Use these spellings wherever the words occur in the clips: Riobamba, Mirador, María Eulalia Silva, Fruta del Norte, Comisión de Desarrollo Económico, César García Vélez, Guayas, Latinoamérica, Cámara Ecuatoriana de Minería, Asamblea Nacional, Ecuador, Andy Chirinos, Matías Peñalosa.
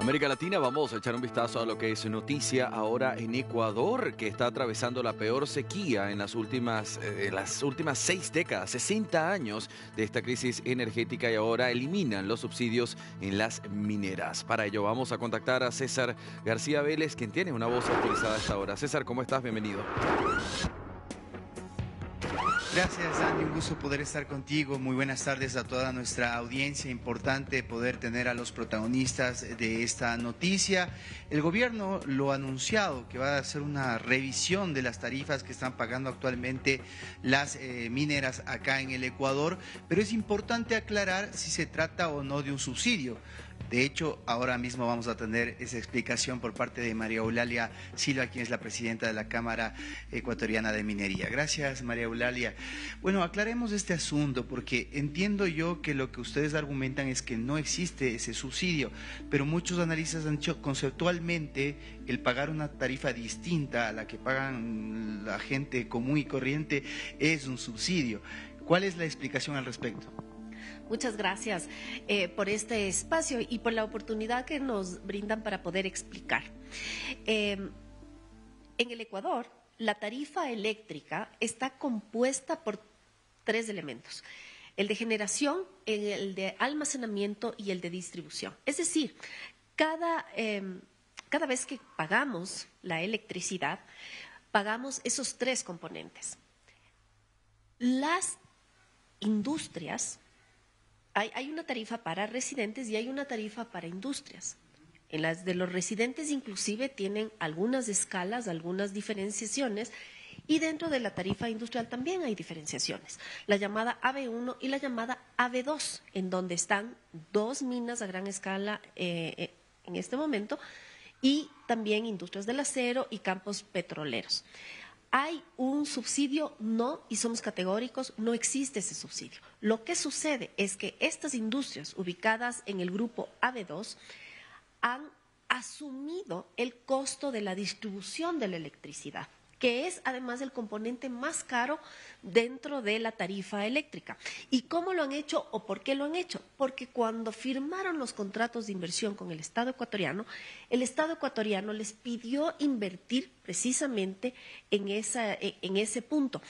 América Latina, vamos a echar un vistazo a lo que es noticia ahora en Ecuador, que está atravesando la peor sequía en las últimas 6 décadas, 60 años de esta crisis energética, y ahora eliminan los subsidios en las mineras. Para ello vamos a contactar a César García Vélez, quien tiene una voz actualizada a esta hora. César, ¿cómo estás? Bienvenido. Gracias, Andy, un gusto poder estar contigo. Muy buenas tardes a toda nuestra audiencia. Importante poder tener a los protagonistas de esta noticia. El gobierno lo ha anunciado, que va a hacer una revisión de las tarifas que están pagando actualmente las mineras acá en el Ecuador, pero es importante aclarar si se trata o no de un subsidio. De hecho, ahora mismo vamos a tener esa explicación por parte de María Eulalia Silva, quien es la presidenta de la Cámara Ecuatoriana de Minería. Gracias, María Eulalia. Bueno, aclaremos este asunto, porque entiendo yo que lo que ustedes argumentan es que no existe ese subsidio, pero muchos analistas han dicho conceptualmente el pagar una tarifa distinta a la que pagan la gente común y corriente es un subsidio. ¿Cuál es la explicación al respecto? Muchas gracias por este espacio y por la oportunidad que nos brindan para poder explicar. En el Ecuador, la tarifa eléctrica está compuesta por 3 elementos, el de generación, el de almacenamiento y el de distribución. Es decir, cada vez que pagamos la electricidad, pagamos esos 3 componentes. Las industrias... Hay una tarifa para residentes y hay una tarifa para industrias. En las de los residentes inclusive tienen algunas escalas, algunas diferenciaciones, y dentro de la tarifa industrial también hay diferenciaciones. La llamada AB1 y la llamada AB2, en donde están 2 minas a gran escala en este momento, y también industrias del acero y campos petroleros. Hay un subsidio, no, y somos categóricos, no existe ese subsidio. Lo que sucede es que estas industrias ubicadas en el grupo AB2 han asumido el costo de la distribución de la electricidad, que es además el componente más caro dentro de la tarifa eléctrica. ¿Y cómo lo han hecho o por qué lo han hecho? Porque cuando firmaron los contratos de inversión con el Estado ecuatoriano les pidió invertir precisamente en ese punto.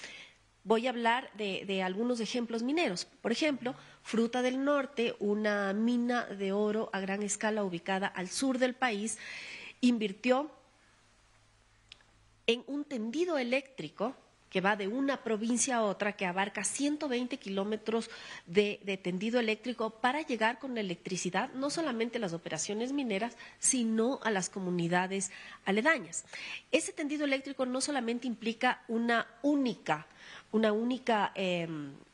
Voy a hablar de algunos ejemplos mineros. Por ejemplo, Fruta del Norte, una mina de oro a gran escala ubicada al sur del país, invirtió en un tendido eléctrico que va de una provincia a otra, que abarca 120 kilómetros de tendido eléctrico para llegar con electricidad no solamente a las operaciones mineras, sino a las comunidades aledañas. Ese tendido eléctrico no solamente implica una única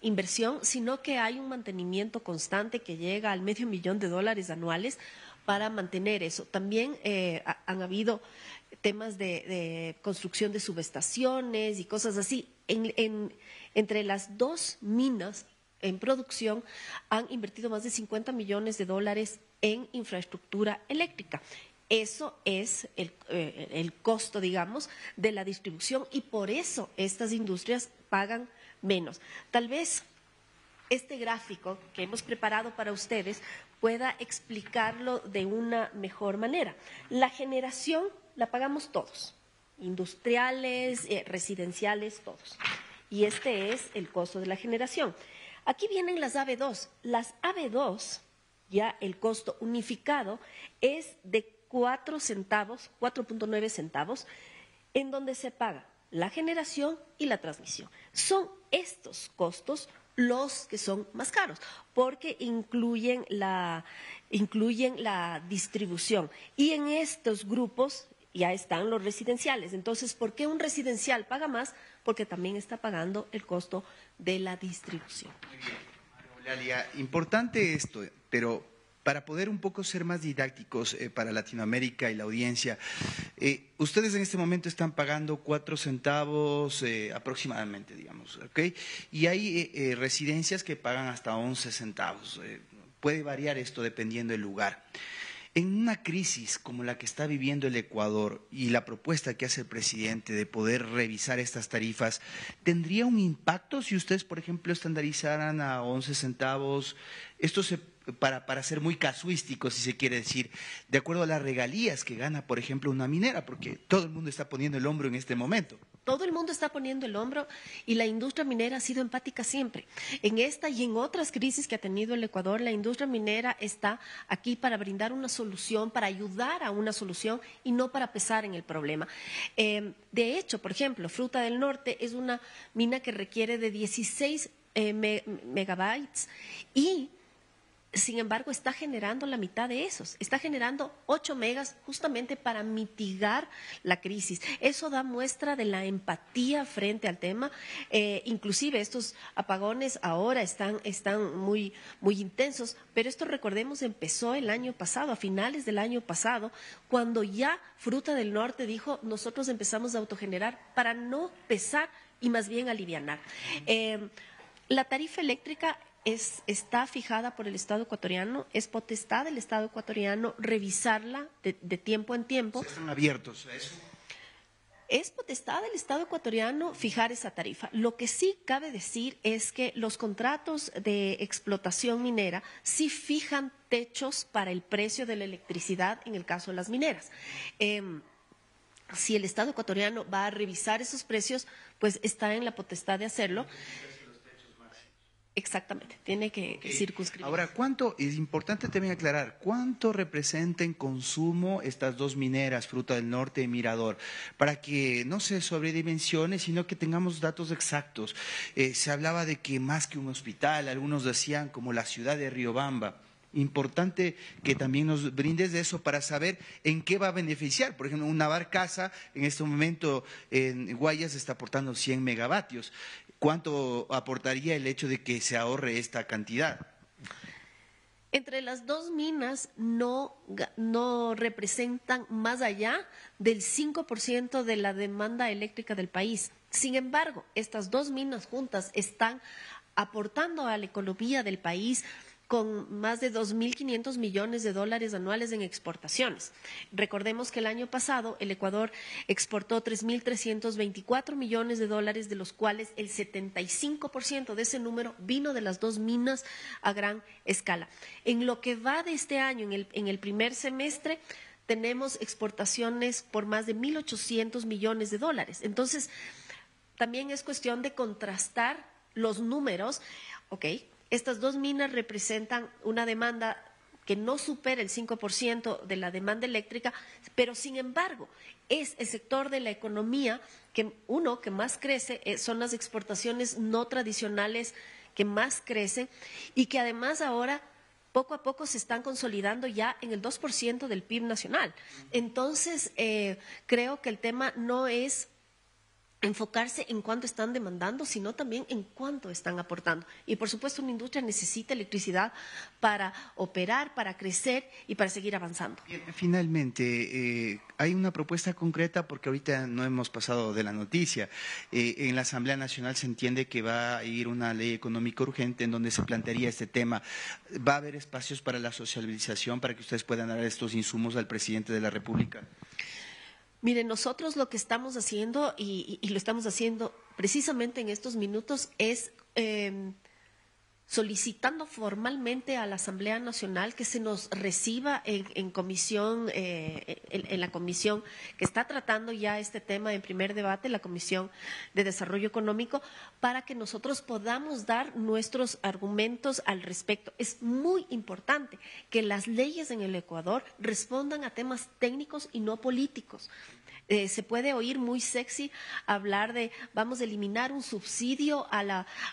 inversión, sino que hay un mantenimiento constante que llega al $500,000 anuales para mantener eso. También han habido temas de construcción de subestaciones y cosas así. Entre las 2 minas en producción han invertido más de $50 millones en infraestructura eléctrica. Eso es el costo, digamos, de la distribución, y por eso estas industrias pagan menos. Tal vez este gráfico que hemos preparado para ustedes pueda explicarlo de una mejor manera. La generación la pagamos todos, industriales, residenciales, todos. Y este es el costo de la generación. Aquí vienen las AB2. Las AB2, ya el costo unificado, es de 4 centavos, 4.9 centavos, en donde se paga la generación y la transmisión. Son estos costos los que son más caros, porque incluyen la distribución. Y en estos grupos ya están los residenciales. Entonces, ¿por qué un residencial paga más? Porque también está pagando el costo de la distribución. Muy bien, Eulalia, importante esto, pero para poder un poco ser más didácticos para Latinoamérica y la audiencia, ustedes en este momento están pagando 4 centavos aproximadamente, digamos, ¿ok? Y hay residencias que pagan hasta 11 centavos. Puede variar esto dependiendo del lugar. En una crisis como la que está viviendo el Ecuador y la propuesta que hace el presidente de poder revisar estas tarifas, ¿tendría un impacto si ustedes, por ejemplo, estandarizaran a 11 centavos? ¿Esto se para ser muy casuístico, si se quiere decir, de acuerdo a las regalías que gana, por ejemplo, una minera, porque todo el mundo está poniendo el hombro en este momento. Todo el mundo está poniendo el hombro y la industria minera ha sido empática siempre. En esta y en otras crisis que ha tenido el Ecuador, la industria minera está aquí para brindar una solución, para ayudar a una solución y no para pesar en el problema. De hecho, por ejemplo, Fruta del Norte es una mina que requiere de 16 megabytes y... sin embargo, está generando la mitad de esos, está generando 8 megas justamente para mitigar la crisis. Eso da muestra de la empatía frente al tema. Inclusive estos apagones ahora están muy intensos, pero esto, recordemos, empezó el año pasado, a finales del año pasado, cuando ya Fruta del Norte dijo, nosotros empezamos a autogenerar para no pesar y más bien alivianar. La tarifa eléctrica está fijada por el Estado ecuatoriano, es potestad del Estado ecuatoriano revisarla de tiempo en tiempo. ¿Están abiertos a eso? Es potestad del Estado ecuatoriano fijar esa tarifa. Lo que sí cabe decir es que los contratos de explotación minera sí fijan techos para el precio de la electricidad en el caso de las mineras. Si el Estado ecuatoriano va a revisar esos precios, pues está en la potestad de hacerlo. Exactamente, tiene que circunscribir. Ahora, ¿cuánto, es importante también aclarar, cuánto representa en consumo estas dos mineras, Fruta del Norte y Mirador? Para que no se sobredimensione, sino que tengamos datos exactos. Se hablaba de que más que un hospital, algunos decían como la ciudad de Riobamba. Importante que también nos brindes de eso para saber en qué va a beneficiar. Por ejemplo, una barcaza en este momento en Guayas está aportando 100 megavatios. ¿Cuánto aportaría el hecho de que se ahorre esta cantidad? Entre las dos minas no representan más allá del 5% de la demanda eléctrica del país. Sin embargo, estas dos minas juntas están aportando a la economía del país con más de 2.500 millones de dólares anuales en exportaciones. Recordemos que el año pasado el Ecuador exportó 3.324 millones de dólares, de los cuales el 75% de ese número vino de las dos minas a gran escala. En lo que va de este año, en el primer semestre, tenemos exportaciones por más de 1.800 millones de dólares. Entonces, también es cuestión de contrastar los números, ¿ok? Estas dos minas representan una demanda que no supera el 5% de la demanda eléctrica, pero sin embargo es el sector de la economía que más crece, son las exportaciones no tradicionales que más crecen y que además ahora poco a poco se están consolidando ya en el 2% del PIB nacional. Entonces, creo que el tema no es enfocarse en cuánto están demandando, sino también en cuánto están aportando. Y por supuesto, una industria necesita electricidad para operar, para crecer y para seguir avanzando. Bien, finalmente, hay una propuesta concreta, porque ahorita no hemos pasado de la noticia. En la Asamblea Nacional se entiende que va a ir una ley económica urgente en donde se plantearía este tema. ¿Va a haber espacios para la socialización, para que ustedes puedan dar estos insumos al presidente de la República? Miren, nosotros lo que estamos haciendo, y lo estamos haciendo precisamente en estos minutos, es solicitando formalmente a la Asamblea Nacional que se nos reciba en comisión, en la comisión que está tratando ya este tema en primer debate, la Comisión de Desarrollo Económico, para que nosotros podamos dar nuestros argumentos al respecto. Es muy importante que las leyes en el Ecuador respondan a temas técnicos y no políticos. Se puede oír muy sexy hablar de vamos a eliminar un subsidio a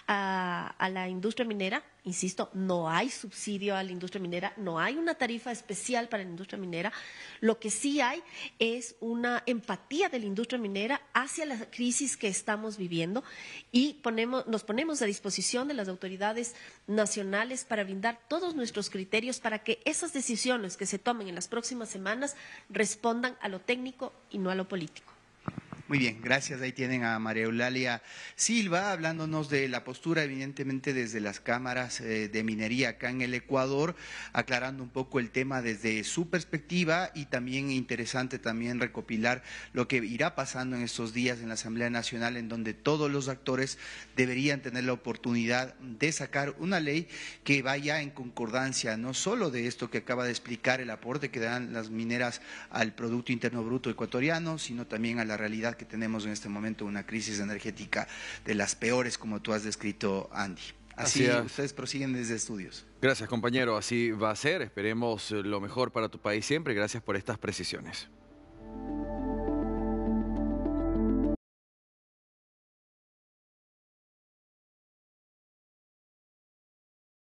la industria minera. Insisto, no hay subsidio a la industria minera, no hay una tarifa especial para la industria minera. Lo que sí hay es una empatía de la industria minera hacia la crisis que estamos viviendo y nos ponemos a disposición de las autoridades nacionales para brindar todos nuestros criterios para que esas decisiones que se tomen en las próximas semanas respondan a lo técnico y no a lo político. Muy bien, gracias. Ahí tienen a María Eulalia Silva hablándonos de la postura, evidentemente, desde las cámaras de minería acá en el Ecuador, aclarando un poco el tema desde su perspectiva, y también interesante también recopilar lo que irá pasando en estos días en la Asamblea Nacional, en donde todos los actores deberían tener la oportunidad de sacar una ley que vaya en concordancia, no solo de esto que acaba de explicar, el aporte que dan las mineras al Producto Interno Bruto ecuatoriano, sino también a la realidad que tenemos en este momento, una crisis energética de las peores, como tú has descrito, Andy. Así ustedes prosiguen desde estudios. Gracias, compañero. Así va a ser. Esperemos lo mejor para tu país siempre. Gracias por estas precisiones.